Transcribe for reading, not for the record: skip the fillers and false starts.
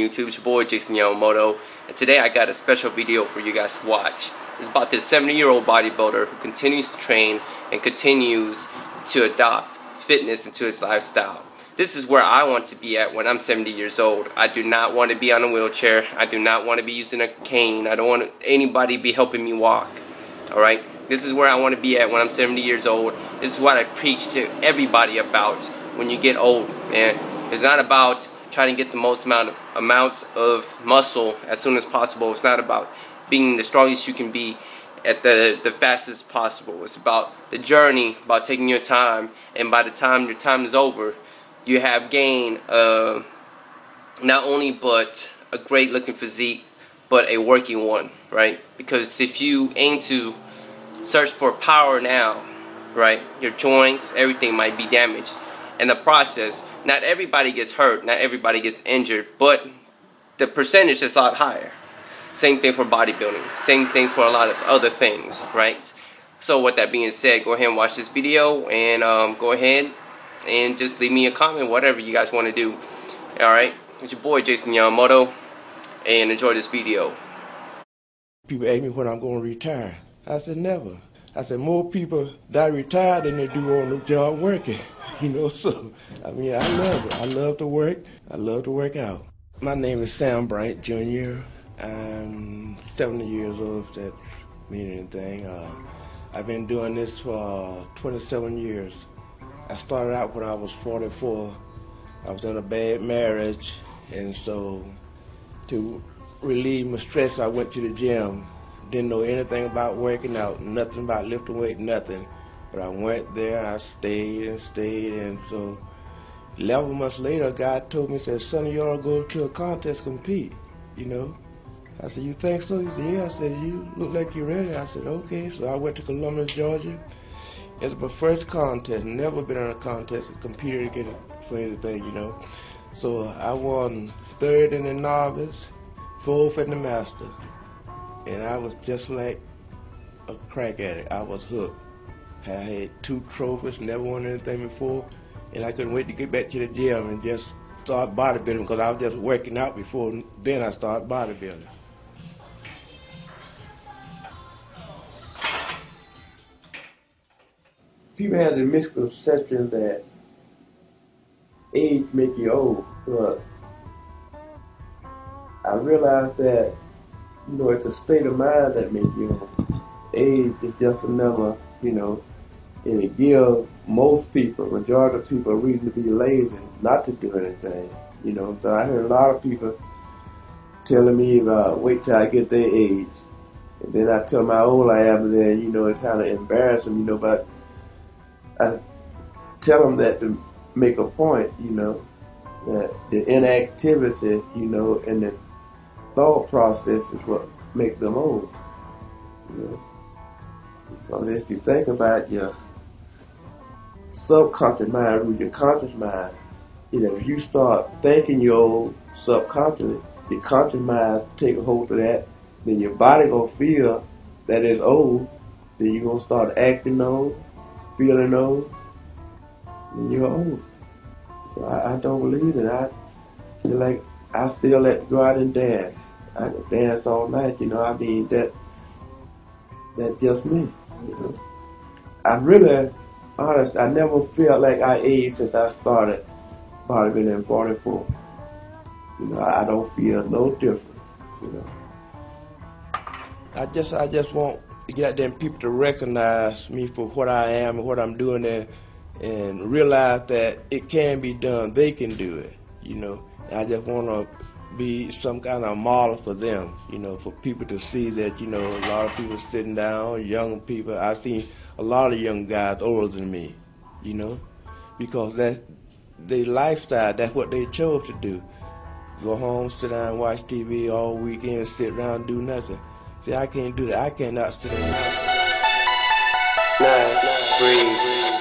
YouTube. It's your boy Jason Yamamoto, and today I got a special video for you guys to watch. It's about this 70-year-old bodybuilder who continues to train and continues to adopt fitness into his lifestyle. This is where I want to be at when I'm 70 years old. I do not want to be on a wheelchair. I do not want to be using a cane. I don't want anybody to be helping me walk. Alright? This is where I want to be at when I'm 70 years old. This is what I preach to everybody about when you get old, man. It's not about trying to get the most amounts of muscle as soon as possible. It's not about being the strongest you can be at the fastest possible. It's about the journey, about taking your time, and by the time your time is over, you have gained not only but a great looking physique, but a working one, right? Because if you aim to search for power now, right, your joints, everything might be damaged. In the process, not everybody gets hurt, not everybody gets injured, but the percentage is a lot higher. Same thing for bodybuilding, same thing for a lot of other things, right? So with that being said, go ahead and watch this video, and go ahead and just leave me a comment, whatever you guys want to do. Alright, it's your boy Jason Yamamoto, and enjoy this video. People ask me when I'm going to retire. I said never. I said more people die retired than they do on the job working. You know, so I mean, I love it. I love to work. I love to work out. My name is Sam Bryant Jr. I'm 70 years old, if that means anything. I've been doing this for 27 years. I started out when I was 44. I was in a bad marriage, and so to relieve my stress, I went to the gym. Didn't know anything about working out, nothing about lifting weight, nothing. But I went there, I stayed, and so 11 months later, God told me, he said, son, you ought to go to a contest, compete, you know. I said, you think so? He said, yeah. I said, you look like you're ready. I said, okay. So I went to Columbus, Georgia. It was my first contest, never been in a contest, competed to get it for anything, you know. So I won third in the novice, fourth in the master. And I was just like a crack at it. I was hooked. I had 2 trophies, never won anything before, and I couldn't wait to get back to the gym and just start bodybuilding, because I was just working out before then I started bodybuilding. People have the misconception that age makes you old, but I realized that, you know, it's a state of mind that makes you old. Age is just a number, you know, and it gives most people, majority of people, a reason to be lazy, not to do anything, you know. So I heard a lot of people telling me about wait till I get their age, and then I tell them how old I am, and then, you know, it's kind of embarrassing, you know, but I tell them that to make a point, you know, that the inactivity, you know, and the thought process is what makes them old, you know. Well, if you think about your subconscious mind with your conscious mind, you know, if you start thinking your old subconscious, your conscious mind take a hold of that, then your body gonna feel that it's old, then you're gonna start acting old, feeling old, and you're old. So I don't believe it. I feel like I still let go out and dance. I can dance all night, you know, I mean, that's just me. You know, I really, honest, I never felt like I aged since I started bodybuilding in 44. You know, I don't feel no different. You know, I just want to get them people to recognize me for what I am and what I'm doing, and realize that it can be done. They can do it. You know, and I just want to be some kind of model for them, you know, for people to see that, you know, a lot of people sitting down, young people. I've seen a lot of young guys older than me, you know, because that's their lifestyle, that's what they chose to do. Go home, sit down, watch TV all weekend, sit around, do nothing. See, I can't do that. I cannot sit around. Breathe.